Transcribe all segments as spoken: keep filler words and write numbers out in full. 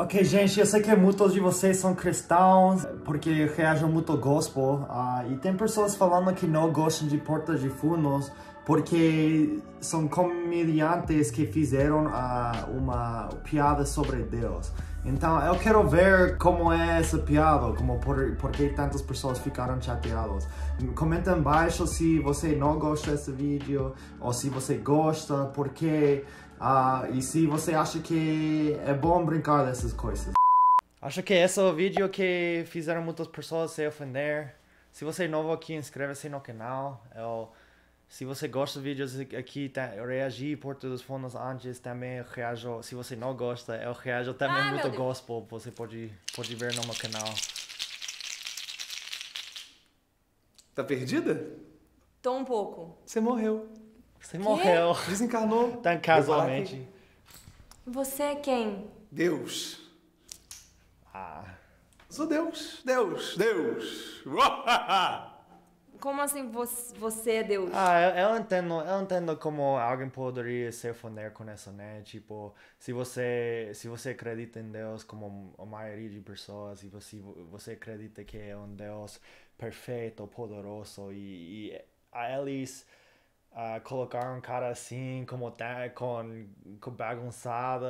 Ok, gente, eu sei que muitos de vocês são cristãos, porque reagem muito ao gospel. Uh, e tem pessoas falando que não gostam de Porta dos Fundos, porque são comediantes que fizeram uh, uma piada sobre Deus. Então, eu quero ver como é essa piada, como por, por que tantas pessoas ficaram chateadas. Comenta embaixo se você não gosta desse vídeo, ou se você gosta, por quê, uh, e se você acha que é bom brincar dessas coisas. Acho que esse é o vídeo que fizeram muitas pessoas se ofender. Se você é novo aqui, inscreva-se no canal. Eu... Se você gosta de vídeos aqui, tá, reagir Porta dos Fundos antes, também reajo. Se você não gosta, eu reajo também ah, muito gospel. Você pode, pode ver no meu canal. Tá perdida? Tô um pouco. Você morreu. Você que? morreu. Desencarnou. Tão casualmente. Você é quem? Deus. Ah. Sou Deus. Deus. Deus. Como assim você é Deus? Ah, eu, eu entendo, eu entendo como alguém poderia se ofender com isso, né? Tipo, se você, se você acredita em Deus como a maioria de pessoas, e você, você acredita que é um Deus perfeito, poderoso, e, e eles uh, colocaram um cara assim, como tá, com, com bagunçada,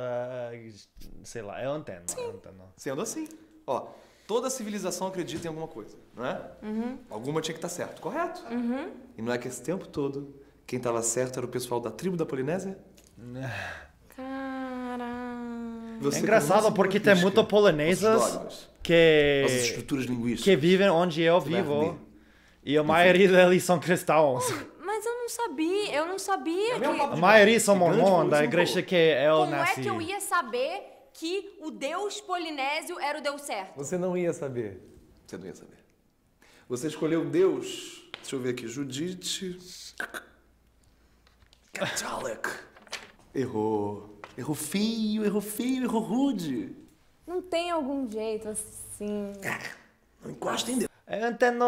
sei lá, eu entendo, eu entendo. Sendo assim, ó. Toda civilização acredita em alguma coisa, não é? Uhum. Alguma tinha que estar certo, correto? Uhum. E não é que esse tempo todo, quem estava certo era o pessoal da tribo da Polinésia? Caralho. É engraçado porque tem muitos polineses que... As estruturas linguísticas. Que vivem onde eu vivo. E a maioria deles são cristãos. Mas eu não sabia, eu não sabia que... A maioria são mormons da igreja que eu nasci. Como é que eu ia saber que o Deus polinésio era o Deus certo? Você não ia saber. Você não ia saber. Você escolheu Deus... Deixa eu ver aqui. Judite... Catholic. Errou. Errou feio, errou feio, errou rude. Não tem algum jeito assim... Não encosta em Deus. Eu entendo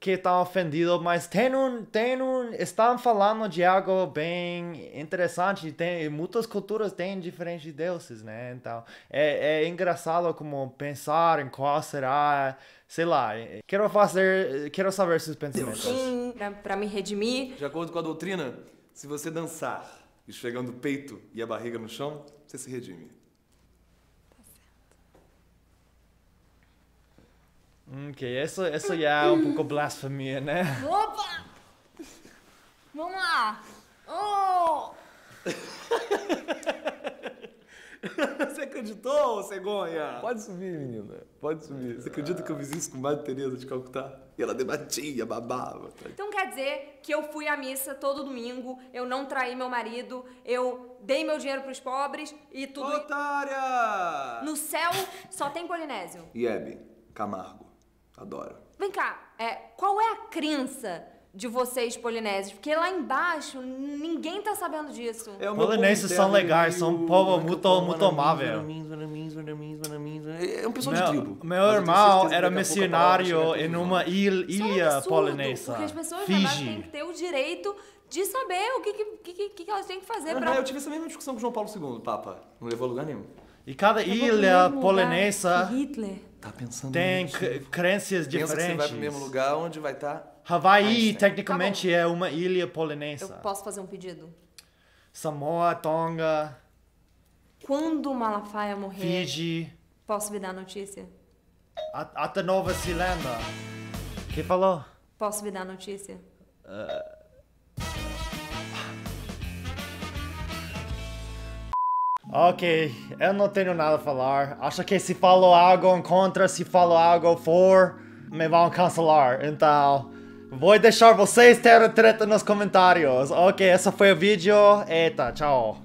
que tá ofendido, mas tem um, tem um, estão falando de algo bem interessante. Tem, muitas culturas têm diferentes deuses, né? Então, é, é engraçado como pensar em qual será, sei lá. Quero fazer, quero saber seus pensamentos. Sim, pra, pra me redimir. De acordo com a doutrina, se você dançar esfregando o peito e a barriga no chão, você se redime. Ok, isso, isso já é um pouco blasfemia, né? Opa! Vamos lá! Oh! Você acreditou, cegonha? Pode subir, menina. Pode subir. Você acredita que eu fiz isso com a Madre Tereza de Calcutá? E ela debatia, babava. Então quer dizer que eu fui à missa todo domingo, eu não traí meu marido, eu dei meu dinheiro pros pobres e tudo... Otária! No céu só tem polinésio. Iebe, Camargo. Adoro. Vem cá, é, qual é a crença de vocês polinésios? Porque lá embaixo ninguém tá sabendo disso. É, polinésios são legais, são um povo muito, muito amável. É um pessoal de tribo. Meu irmão era missionário em uma ilha polinésia, Fiji. Elas têm que ter o direito de saber o que, que, que, que elas têm que fazer pra... Eu tive essa mesma discussão com o João Paulo segundo, o Papa. Não levou a lugar nenhum. E cada ilha polinésia tá tem crenças diferentes. Pensa que você vai pro mesmo lugar onde vai estar... Tá Havaí, Einstein. Tecnicamente, tá é uma ilha polinésia. Eu posso fazer um pedido? Samoa, Tonga... Quando o Malafaia morrer... Fiji... Posso me dar a notícia? A, até Nova Zelanda. Quem falou? Posso me dar a notícia? Uh... Ok, eu não tenho nada a falar. Acho que se falo algo contra, se falo algo for, me vão cancelar. Então, vou deixar vocês terem treta nos comentários. Ok, esse foi o vídeo. Eita, tchau.